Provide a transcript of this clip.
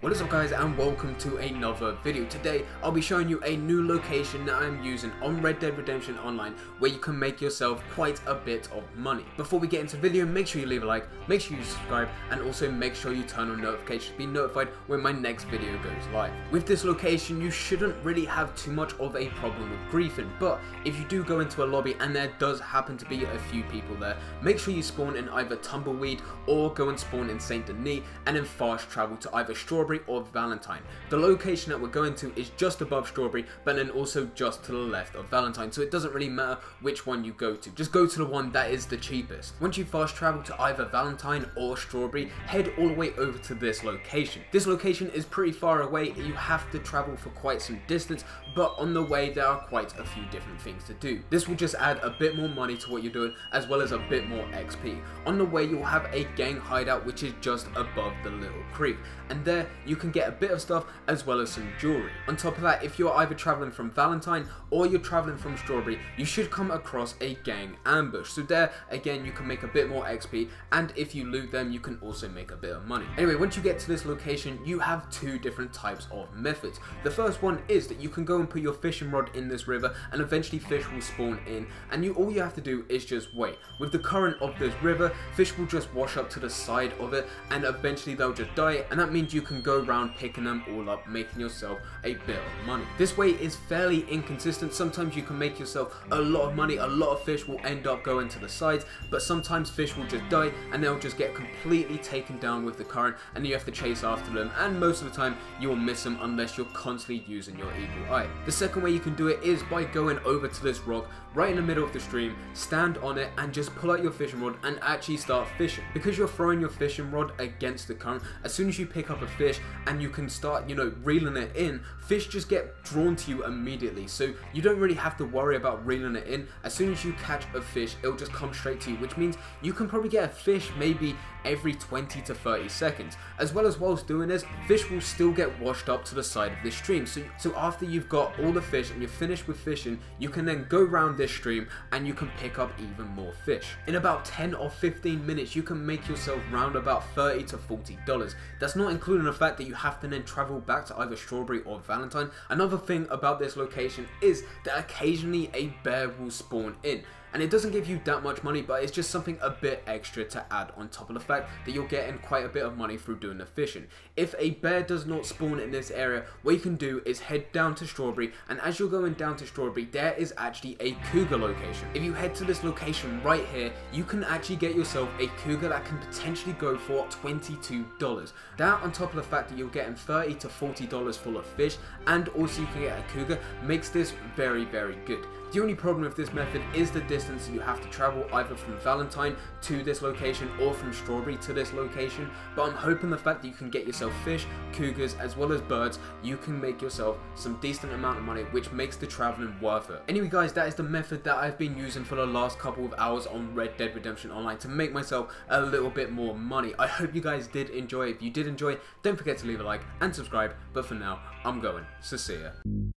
What is up guys, and welcome to another video. Today I'll be showing you a new location that I'm using on Red Dead Redemption Online where you can make yourself quite a bit of money. Before we get into the video, make sure you leave a like, make sure you subscribe, and also make sure you turn on notifications to be notified when my next video goes live. With this location you shouldn't really have too much of a problem with griefing, but if you do go into a lobby and there does happen to be a few people there, make sure you spawn in either Tumbleweed or go and spawn in Saint Denis and then fast travel to either Strawberry or Valentine. The location that we're going to is just above Strawberry, but then also just to the left of Valentine, so it doesn't really matter which one you go to. Just go to the one that is the cheapest. Once you fast travel to either Valentine or Strawberry, head all the way over to this location. This location is pretty far away. You have to travel for quite some distance, but on the way there are quite a few different things to do. This will just add a bit more money to what you're doing, as well as a bit more XP. On the way you'll have a gang hideout which is just above the little creek, and there you can get a bit of stuff as well as some jewelry. On top of that, if you're either traveling from Valentine or you're traveling from Strawberry, you should come across a gang ambush. So there again you can make a bit more XP, and if you loot them you can also make a bit of money. Anyway, once you get to this location you have two different types of methods. The first one is that you can go and put your fishing rod in this river and eventually fish will spawn in, and all you have to do is just wait. With the current of this river, fish will just wash up to the side of it and eventually they'll just die, and that means you can go around picking them all up, making yourself a bit of money. This way is fairly inconsistent. Sometimes you can make yourself a lot of money, a lot of fish will end up going to the sides, but sometimes fish will just die and they'll just get completely taken down with the current and you have to chase after them, and most of the time you will miss them unless you're constantly using your eagle eye. The second way you can do it is by going over to this rock right in the middle of the stream, stand on it and just pull out your fishing rod and actually start fishing. Because you're throwing your fishing rod against the current, as soon as you pick up a fish and you can start, reeling it in, fish just get drawn to you immediately. So you don't really have to worry about reeling it in. As soon as you catch a fish, it'll just come straight to you, which means you can probably get a fish maybe every 20 to 30 seconds. As well as whilst doing this, fish will still get washed up to the side of this stream. So after you've got all the fish and you're finished with fishing, you can then go around this stream and you can pick up even more fish. In about 10 or 15 minutes, you can make yourself round about $30 to $40. That's not including the fact that you have to then travel back to either Strawberry or Valentine. Another thing about this location is that occasionally a bear will spawn in. And it doesn't give you that much money, but it's just something a bit extra to add on top of the fact that you're getting quite a bit of money through doing the fishing. If a bear does not spawn in this area, what you can do is head down to Strawberry, and as you're going down to Strawberry, there is actually a cougar location. If you head to this location right here, you can actually get yourself a cougar that can potentially go for $22. That, on top of the fact that you're getting $30 to $40 full of fish, and also you can get a cougar, makes this very, very good. The only problem with this method is the distance that you have to travel either from Valentine to this location or from Strawberry to this location, but I'm hoping the fact that you can get yourself fish, cougars as well as birds, you can make yourself some decent amount of money, which makes the traveling worth it. Anyway guys, that is the method that I've been using for the last couple of hours on Red Dead Redemption Online to make myself a little bit more money. I hope you guys did enjoy. If you did enjoy, don't forget to leave a like and subscribe, but for now I'm going, so see ya.